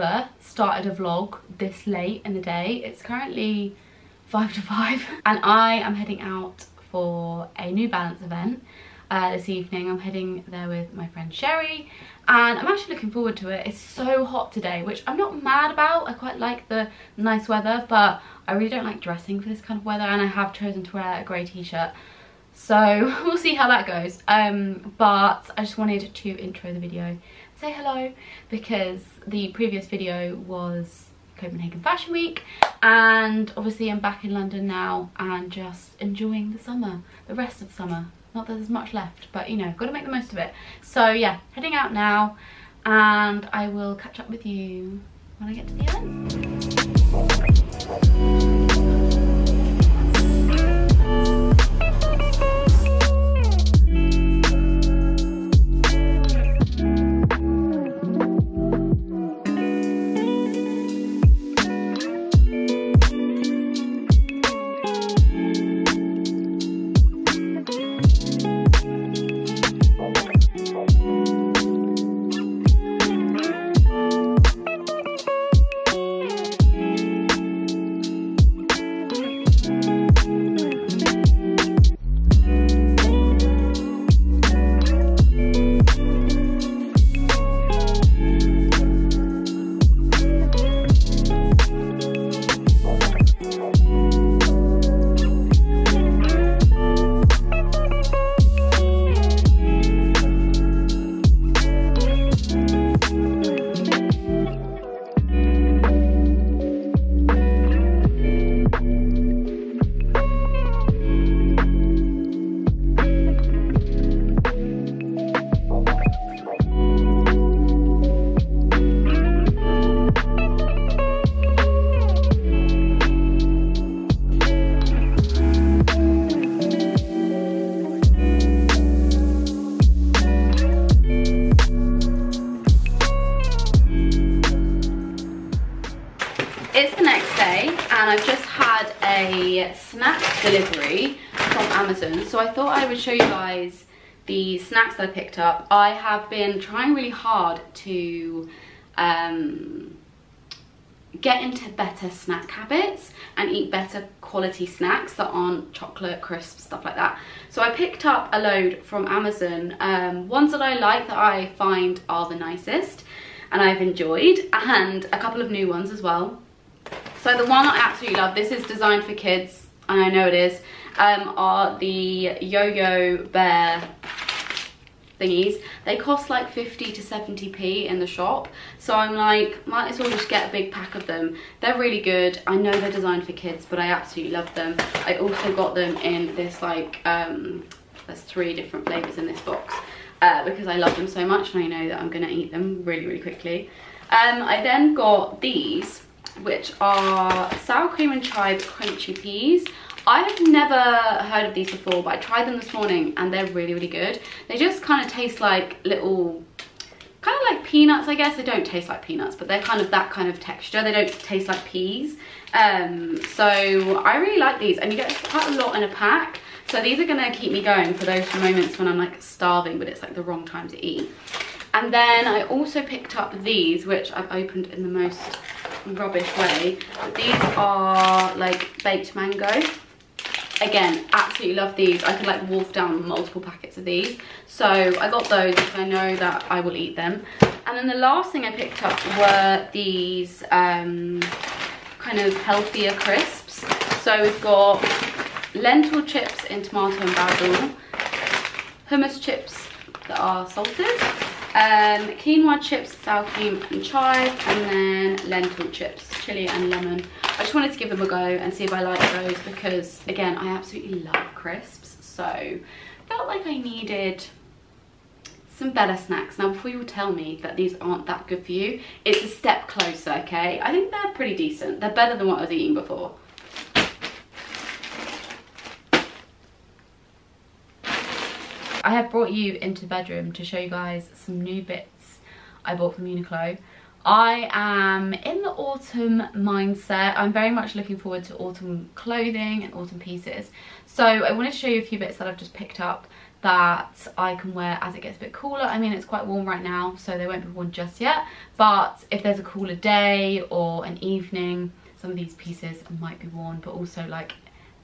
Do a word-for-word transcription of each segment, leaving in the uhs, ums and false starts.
ever started a vlog this late in the day. It's currently five to five and I am heading out for a New Balance event uh, this evening. I'm heading there with my friend Sherry and I'm actually looking forward to it. It's so hot today, which I'm not mad about. I quite like the nice weather, but I really don't like dressing for this kind of weather, and I have chosen to wear a grey t-shirt. So we'll see how that goes, um, but I just wanted to intro the video, say hello, because the previous video was Copenhagen Fashion Week, and obviously I'm back in London now and just enjoying the summer, the rest of summer. Not that there's much left, but you know, gotta make the most of it. So yeah, heading out now, and I will catch up with you when I get to the event. Delivery from Amazon, so I thought I would show you guys the snacks that I picked up. I have been trying really hard to um, get into better snack habits and eat better quality snacks that aren't chocolate, crisps, stuff like that. So I picked up a load from Amazon, um, ones that I like, that I find are the nicest and I've enjoyed, and a couple of new ones as well. So the one I absolutely love, this is designed for kids, and I know it is, um, are the Yo-Yo Bear thingies. They cost like fifty to seventy p in the shop, so I'm like, might as well just get a big pack of them. They're really good. I know they're designed for kids, but I absolutely love them. I also got them in this, like, um, there's three different flavours in this box, uh, because I love them so much, and I know that I'm going to eat them really, really quickly. Um, I then got these, which are sour cream and chive crunchy peas. I have never heard of these before, but I tried them this morning and they're really, really good. They just kind of taste like little, kind of like peanuts, I guess. They don't taste like peanuts, but they're kind of that kind of texture. They don't taste like peas. Um, so I really like these, and you get quite a lot in a pack. So these are gonna keep me going for those moments when I'm like starving, but it's like the wrong time to eat. And then I also picked up these, which I've opened in the most rubbish way. These are like baked mango. Again, absolutely love these. I could like wolf down multiple packets of these. So I got those because I know that I will eat them. And then the last thing I picked up were these um, kind of healthier crisps. So we've got lentil chips in tomato and basil, hummus chips that are salted, Um, quinoa chips, sour cream and chive, and then lentil chips, chili and lemon. I just wanted to give them a go and see if I like those, because again, I absolutely love crisps, so felt like I needed some better snacks. Now, before you tell me that these aren't that good for you, it's a step closer, okay? I think they're pretty decent. They're better than what I was eating before. I have brought you into the bedroom to show you guys some new bits I bought from Uniqlo. I am in the autumn mindset. I'm very much looking forward to autumn clothing and autumn pieces. So I wanted to show you a few bits that I've just picked up. that I can wear as it gets a bit cooler. I mean, it's quite warm right now, so they won't be worn just yet, but if there's a cooler day or an evening, some of these pieces might be worn. But also, like,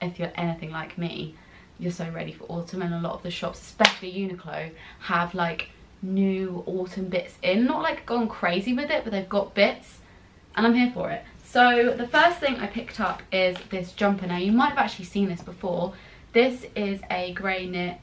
if you're anything like me, you're so ready for autumn, and a lot of the shops, especially Uniqlo, have like new autumn bits in. Not like gone crazy with it, but they've got bits, and I'm here for it. So the first thing I picked up is this jumper. Now, you might have actually seen this before. This is a grey knit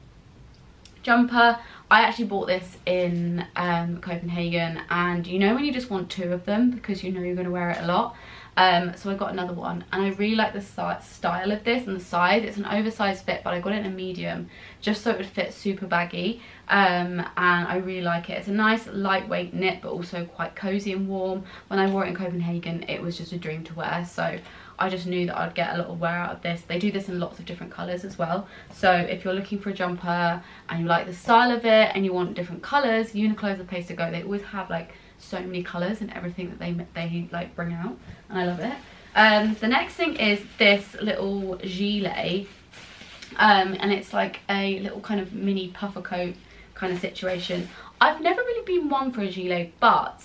jumper. I actually bought this in um, Copenhagen, and you know when you just want two of them because you know you're going to wear it a lot. Um, so I got another one, and I really like the style of this and the size. It's an oversized fit, but I got it in a medium just so it would fit super baggy, um, and I really like it. It's a nice lightweight knit, but also quite cozy and warm. When I wore it in Copenhagen, it was just a dream to wear, so I just knew that I'd get a lot of wear out of this. They do this in lots of different colours as well, so if you're looking for a jumper and you like the style of it and you want different colours, Uniqlo is the place to go. They always have like so many colours and everything that they they like bring out, and I love it. Um, the next thing is this little gilet, um, and it's like a little kind of mini puffer coat kind of situation. I've never really been one for a gilet, but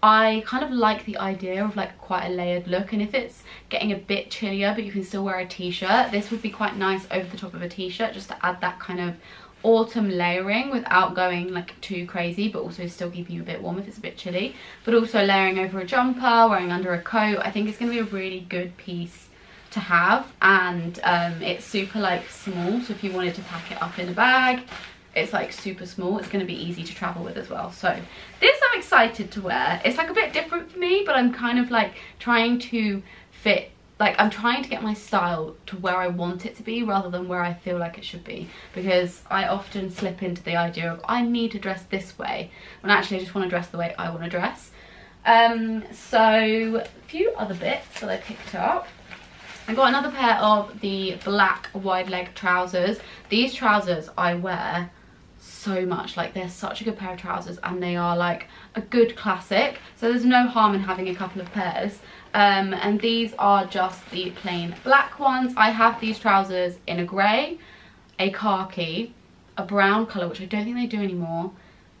I kind of like the idea of like quite a layered look, and if it's getting a bit chillier but you can still wear a t-shirt, this would be quite nice over the top of a t-shirt, just to add that kind of autumn layering without going like too crazy, but also still keeping you a bit warm if it's a bit chilly, but also layering over a jumper, wearing under a coat. I think it's going to be a really good piece to have, and um, it's super like small, so if you wanted to pack it up in a bag, it's like super small. It's going to be easy to travel with as well. So this I'm excited to wear. It's like a bit different for me, but I'm kind of like trying to fit, like I'm trying to get my style to where I want it to be rather than where I feel like it should be, because I often slip into the idea of I need to dress this way when actually I just want to dress the way I want to dress. Um, so a few other bits that I picked up. I got another pair of the black wide leg trousers. These trousers I wear so much, like they're such a good pair of trousers, and they are like a good classic, so there's no harm in having a couple of pairs. Um, and these are just the plain black ones. I have these trousers in a grey, a khaki, a brown colour, which I don't think they do anymore,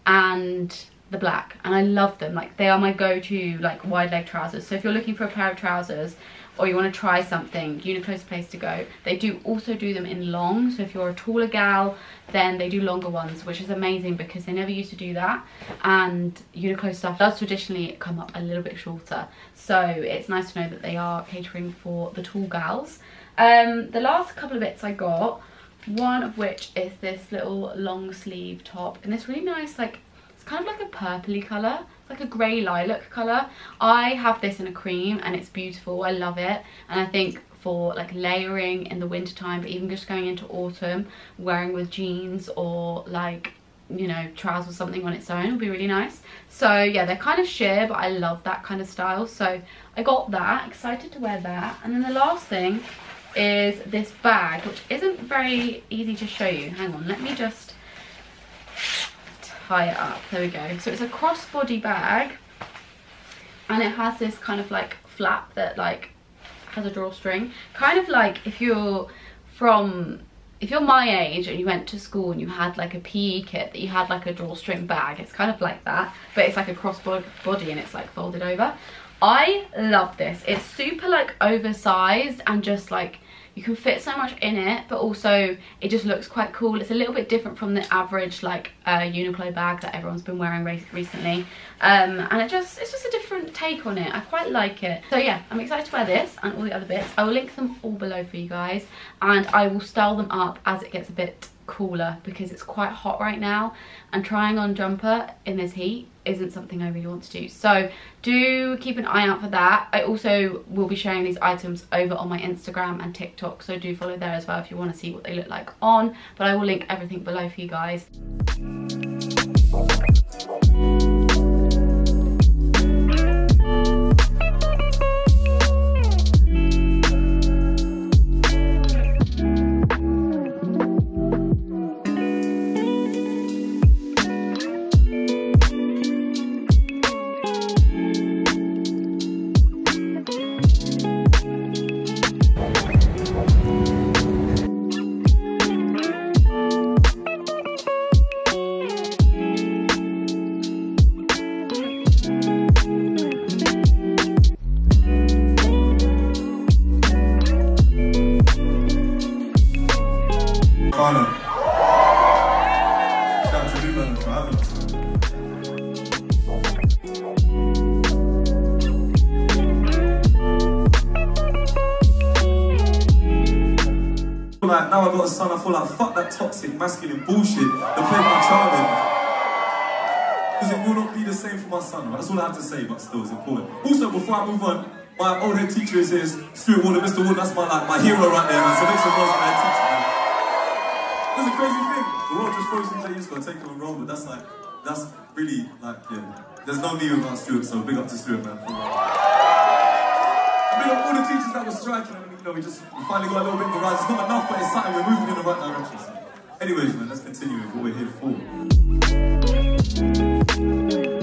and the black, and I love them. Like they are my go-to like wide leg trousers, so if you're looking for a pair of trousers or you want to try something, Uniqlo's the place to go. They do also do them in long, so if you're a taller gal, then they do longer ones, which is amazing because they never used to do that, and Uniqlo stuff does traditionally come up a little bit shorter, so it's nice to know that they are catering for the tall gals. Um, the last couple of bits I got, one of which is this little long sleeve top, and it's really nice, like it's kind of like a purpley colour. Like a grey lilac colour. I have this in a cream and it's beautiful, I love it, and I think for like layering in the winter time, but even just going into autumn, wearing with jeans or like, you know, trousers or something on its own will be really nice. So yeah, they're kind of sheer, but I love that kind of style, so I got that, excited to wear that. And then the last thing is this bag, which isn't very easy to show you. Hang on, let me just tie it up. There we go. So it's a crossbody bag, and it has this kind of like flap that like has a drawstring, kind of like if you're from if you're my age and you went to school and you had like a P E kit that you had like a drawstring bag. It's kind of like that, but it's like a crossbody and it's like folded over. I love this. It's super like oversized, and just like you can fit so much in it, but also it just looks quite cool. It's a little bit different from the average like uh, Uniqlo bag that everyone's been wearing recently, um, and it just it's just a different take on it. I quite like it. So yeah, I'm excited to wear this and all the other bits. I will link them all below for you guys, and I will style them up as it gets a bit cooler because it's quite hot right now, and trying on jumper in this heat isn't something I really want to do, so do keep an eye out for that. I also will be sharing these items over on my Instagram and TikTok, so do follow there as well if you want to see what they look like on, but I will link everything below for you guys. Connor. Shout out to Leland for having us. Like, now I got a son, I feel like fuck that toxic masculine bullshit that played my child in. Because it will not be the same for my son, right? That's all I have to say, but still, it's important. Also, before I move on, my old head teacher is here, Stuart Warner, Mister Warner, that's my, like, my hero right there, man. So make some noise for my head teacher, man. That's a crazy thing. The world just throws things at you, just gotta take them and roll, but that's like, that's really, like, yeah. There's no me without Stuart, so big up to Stuart, man. For I mean, all the teachers that were striking, I mean, you know, we just we finally got a little bit of a rise. It's not enough, but it's something. We're moving in the right direction. So. Anyways, man, let's continue with what we're here for.